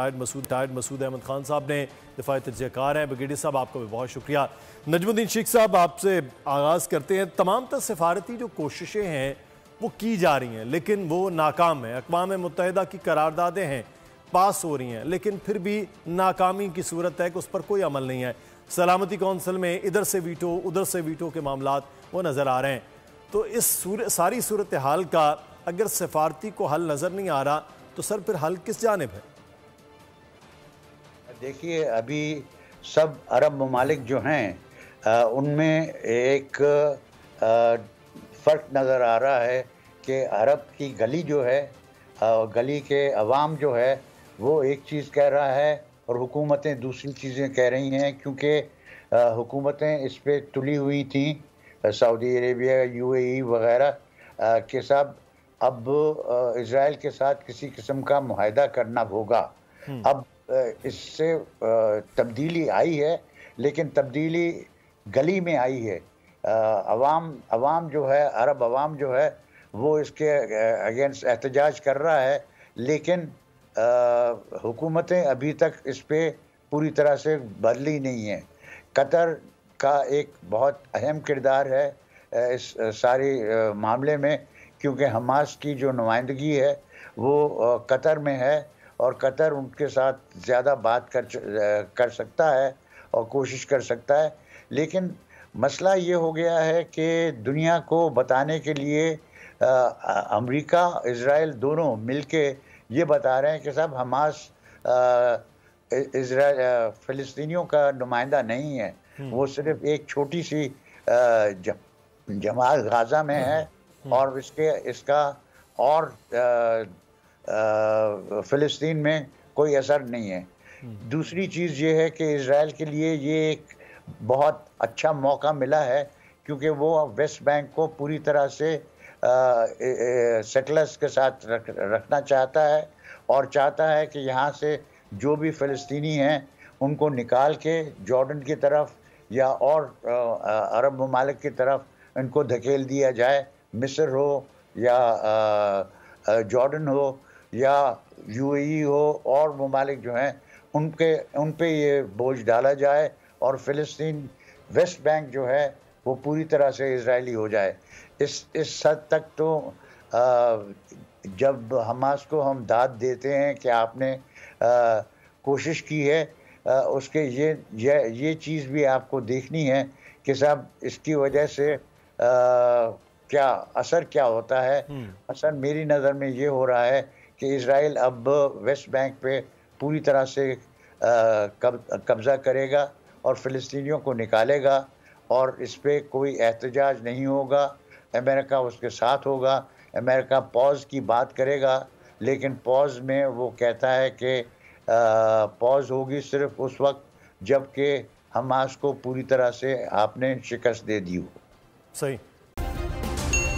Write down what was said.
Tyre Masood Ahmad Khan साहब ने दिफाई तजयकार हैं। ब्रिगेडियर साहब आपका भी बहुत शुक्रिया। नजमुद्दीन शेख साहब आपसे आगाज़ करते हैं। तमाम तर सफारती जो कोशिशें हैं वो की जा रही हैं लेकिन वो नाकाम हैं। अक्वाम-ए-मुत्तहिदा की करारदादें हैं, पास हो रही हैं लेकिन फिर भी नाकामी की सूरत है कि उस पर कोई अमल नहीं है। सलामती कौंसिल में इधर से वीटो उधर से वीटो के मामला वो नज़र आ रहे हैं। तो इस सारी सूरत हाल का अगर सफारती को हल नज़र नहीं आ रहा तो सर फिर हल किस जानिब है? देखिए अभी सब अरब ममालिक जो हैं उनमें एक फ़र्क नज़र आ रहा है कि अरब की गली जो है गली के अवाम जो है वो एक चीज़ कह रहा है और हुकूमतें दूसरी चीज़ें कह रही हैं, क्योंकि हुकूमतें इस पर तुली हुई थी सऊदी अरेबिया यूएई वगैरह के साथ। अब इज़राइल के साथ किसी किस्म का मुआहदा करना होगा। अब इससे तब्दीली आई है लेकिन तब्दीली गली में आई है। अवाम जो है अरब अवाम जो है वो इसके अगेंस्ट एहतजाज कर रहा है लेकिन हुकूमतें अभी तक इस पर पूरी तरह से बदली नहीं हैं। कतर का एक बहुत अहम किरदार है इस सारे मामले में, क्योंकि हमास की जो नुमाइंदगी है वो कतर में है और कतर उनके साथ ज़्यादा बात कर सकता है और कोशिश कर सकता है। लेकिन मसला ये हो गया है कि दुनिया को बताने के लिए अमरीका इज़राइल दोनों मिलके ये बता रहे हैं कि साहब हमास इज़राइल फ़िलिस्तीनियों का नुमाइंदा नहीं है, वो सिर्फ एक छोटी सी जमात गाजा में है और इसका और फ़िलिस्तीन में कोई असर नहीं है। दूसरी चीज़ ये है कि इज़राइल के लिए ये एक बहुत अच्छा मौका मिला है क्योंकि वो वेस्ट बैंक को पूरी तरह से सेटलर्स के साथ रखना चाहता है और चाहता है कि यहाँ से जो भी फ़िलिस्तीनी हैं उनको निकाल के जॉर्डन की तरफ या और अरब ममालिक की तरफ इनको धकेल दिया जाए। मिसर हो या जॉर्डन हो या यूएई हो और ममालिक जो हैं उन पे ये बोझ डाला जाए और फ़िलिस्तीन वेस्ट बैंक जो है वो पूरी तरह से इज़राइली हो जाए। इस हद तक तो जब हमास को हम दाद देते हैं कि आपने कोशिश की है उसके ये चीज़ भी आपको देखनी है कि साहब इसकी वजह से क्या असर होता है। असर मेरी नज़र में ये हो रहा है कि इज़राइल अब वेस्ट बैंक पे पूरी तरह से कब्ज़ा करेगा और फ़िलिस्तीनियों को निकालेगा और इस पे कोई एहतजाज नहीं होगा। अमेरिका उसके साथ होगा। अमेरिका पॉज की बात करेगा लेकिन पॉज में वो कहता है कि पॉज होगी सिर्फ उस वक्त जबकि हमास को पूरी तरह से आपने शिकस्त दे दी हो। सही।